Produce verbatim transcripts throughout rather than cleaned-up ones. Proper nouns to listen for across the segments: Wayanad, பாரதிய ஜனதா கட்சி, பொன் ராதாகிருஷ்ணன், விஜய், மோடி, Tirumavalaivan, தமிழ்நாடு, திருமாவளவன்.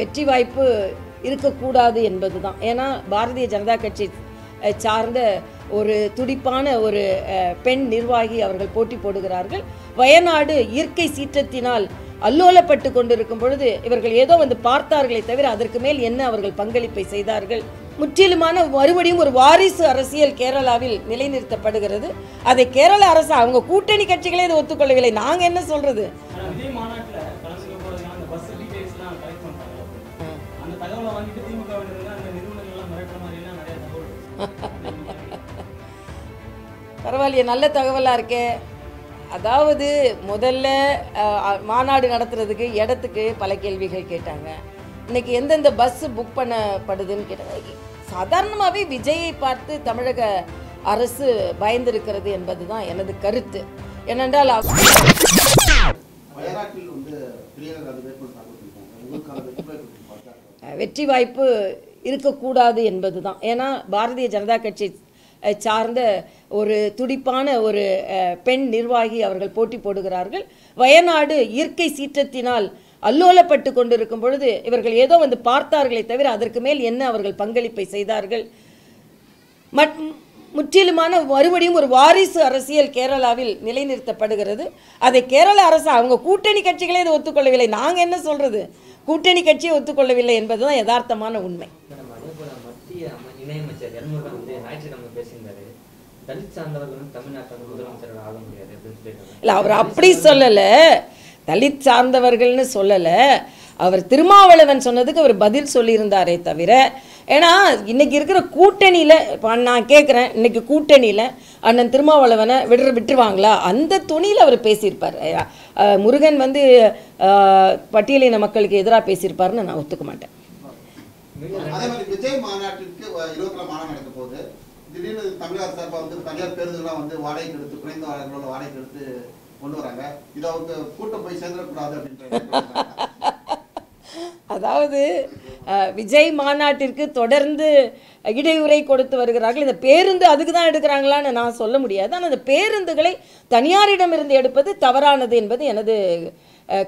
வெற்றி வாய்ப்பு இருக்க கூடாது என்பதுதான். ஏனா பாரதிய ஜனதா கட்சி சார்ந்த ஒரு துடிப்பான ஒரு பெண் நிர்வாகி அவர்கள் போட்டி போடுகிறார்கள். வயநாடு இயற்கை சீற்றத்தினால் அல்லோலப்பட்டு கொண்டிருக்கும் பொழுது இவர்கள் ஏதோ வந்து பார்த்தார்களே தவிர அதற்கு மேல் என்ன அவர்கள் பங்களிப்பை செய்தார்கள்? முற்றிலுமான மறுபடியும் ஒரு வாரிசு அரசியல் கேரளாவில் நிலைநிறுத்தப்படுகிறது. அதை கேரள அரசு அவங்க கூட்டணி கட்சிகளே இதை ஒத்துக்கொள்ளவில்லை. நாங்கள் என்ன சொல்றது? பரவாயில்லையே, நல்ல தகவலாக இருக்கே. அதாவது முதல்ல மாநாடு நடத்துறதுக்கு இடத்துக்கு பல கேள்விகள் கேட்டாங்க. இன்னைக்கு எந்தெந்த பஸ் புக் பண்ணப்படுதுன்னு கேட்டாங்க. சாதாரணமாகவே விஜயை பார்த்து தமிழக அரசு பயந்திருக்கிறது என்பது தான் எனது கருத்து. ஏனென்றால் வெற்றி வாய்ப்பு இருக்கக்கூடாது என்பது தான். ஏன்னா பாரதிய ஜனதா கட்சி சார்ந்த ஒரு துடிப்பான ஒரு பெண் நிர்வாகி அவர்கள் போட்டி போடுகிறார்கள். வயநாடு இயற்கை சீற்றத்தினால் அல்லோலப்பட்டு கொண்டிருக்கும் பொழுது இவர்கள் ஏதோ வந்து பார்த்தார்களே தவிர அதற்கு மேல் என்ன அவர்கள் பங்களிப்பை செய்தார்கள்? மட் முற்றிலுமான மறுபடியும் ஒரு வாரிசு அரசியல் கேரளாவில் நிலைநிறுத்தப்படுகிறது. அதை கேரள அரசு அவங்க கூட்டணி கட்சிகளே இதை ஒத்துக்கொள்ளவில்லை. நாங்கள் என்ன சொல்கிறது? கூட்டணி கட்சியை ஒத்துக்கொள்ளவில்லை என்பது தான் யதார்த்தமான உண்மை. இணையமைச்சர் எண்முகன் வந்து ஞாயிற்றுக்கிழமை பேசியிருந்தாரு, தலித் சார்ந்தவர்கள் தமிழ்நாட்டில் முதலமைச்சர் ஆக முடியாது அப்படின்னு சொல்லியிருக்காங்க. இல்லை, அவர் அப்படி சொல்லலை, தலித் சார்ந்தவர்கள்னு சொல்லலை. அவர் திருமாவளவன் சொன்னதுக்கு அவர் பதில் சொல்லியிருந்தாரே தவிர, ஏன்னா இன்றைக்கி இருக்கிற கூட்டணியில் இப்போ நான் கேட்குறேன், இன்றைக்கி கூட்டணியில் அண்ணன் திருமாவளவனை விடுற விட்டுருவாங்களா? அந்த துணியில் அவர் பேசியிருப்பார். முருகன் வந்து பட்டியலின மக்களுக்கு எதிராக பேசியிருப்பார்னு நான் ஒத்துக்க மாட்டேன். விஜய் மாநாட்டிற்கு இருபத்தி ஏழு மாநாடு நடத்த போது திடீர்னு தமிழக அரசு வந்து தனியார் பேருந்துகள்லாம் வந்து வாடகைக்கு எடுத்து குறைந்த வாடகைகளோட வாடகைக்கு எடுத்து கொண்டு வராங்க. இது அவங்க கூட்டம் போய் சேர்ந்துடக்கூடாது அப்படின்ற, அதாவது விஜய் மாநாட்டிற்கு தொடர்ந்து இடையூறை கொடுத்து வருகிறார்கள். இந்த பேருந்து அதுக்கு தான் எடுக்கிறாங்களான்னு நான் சொல்ல முடியாது. ஆனால் அந்த பேருந்துகளை தனியாரிடமிருந்து எடுப்பது தவறானது என்பது எனது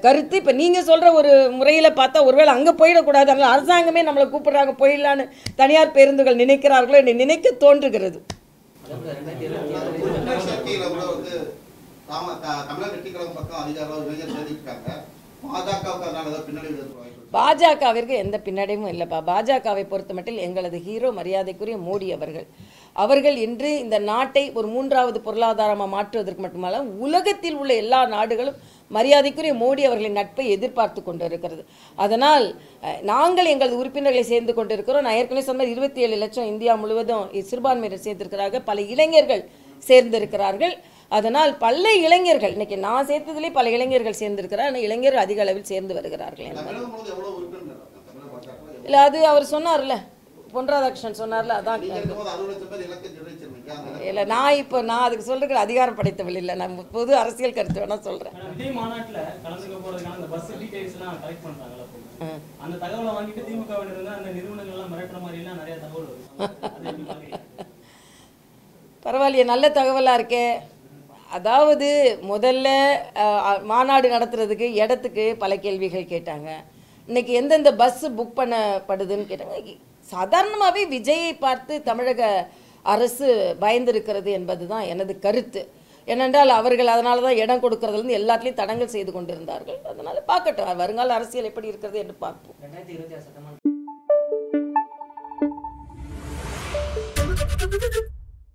கருத்து. இப்போ நீங்கள் சொல்கிற ஒரு முறையில் பார்த்தா ஒருவேளை அங்கே போயிடக்கூடாது, அதனால் அரசாங்கமே நம்மளை கூப்பிட்றாங்க போயிடலான்னு தனியார் பேருந்துகள் நினைக்கிறார்களோ என்னை நினைக்க தோன்றுகிறது. பாஜகவிற்கு எந்த பின்னடையும் இல்லைப்பா. பாஜகவை பொறுத்த மட்டில் எங்களது ஹீரோ மரியாதைக்குரிய மோடி அவர்கள் அவர்கள் இன்று இந்த நாட்டை ஒரு மூன்றாவது பொருளாதாரமாக மாற்றுவதற்கு மட்டுமல்ல, உலகத்தில் உள்ள எல்லா நாடுகளும் மரியாதைக்குரிய மோடி அவர்களின் நட்பை எதிர்பார்த்து கொண்டு இருக்கிறது. அதனால் நாங்கள் எங்களது உறுப்பினர்களை சேர்ந்து கொண்டு இருக்கிறோம். நான் ஏற்கனவே சொன்ன மாதிரி இருபத்தி ஏழு லட்சம் இந்தியா முழுவதும் சிறுபான்மையினர் சேர்ந்திருக்கிறார்கள், பல இளைஞர்கள் சேர்ந்திருக்கிறார்கள். அதனால் பல இளைஞர்கள் இன்னைக்கு நான் சேர்த்ததுலேயே பல இளைஞர்கள் சேர்ந்திருக்கிறார். ஆனால் இளைஞர்கள் அதிக அளவில் சேர்ந்து வருகிறார்கள். இல்லை, அது அவர் சொன்னார்ல, பொன் ராதாகிருஷ்ணன் சொன்னார்ல, அதான். இல்லை, நான் இப்போ நான் அதுக்கு சொல்கிறேன் அதிகாரம் படைத்தவள் இல்லை, நான் பொது அரசியல் கருத்து வேணா சொல்கிறேன். பரவாயில்லையே, நல்ல தகவலாக இருக்கே. அதாவது முதல்ல மாநாடு நடத்துறதுக்கு இடத்துக்கு பல கேள்விகள் கேட்டாங்க. இன்றைக்கி எந்தெந்த பஸ்ஸு புக் பண்ணப்படுதுன்னு கேட்டாங்க. சாதாரணமாகவே விஜயை பார்த்து தமிழக அரசு பயந்திருக்கிறது என்பது தான் எனது கருத்து. ஏனென்றால் அவர்கள் அதனால தான் இடம் கொடுக்கறதுலேருந்து எல்லாத்துலேயும் தடங்கல் செய்து கொண்டிருந்தார்கள். அதனால் பார்க்கட்டும் வருங்கால அரசியல் எப்படி இருக்கிறது என்று பார்ப்போம்.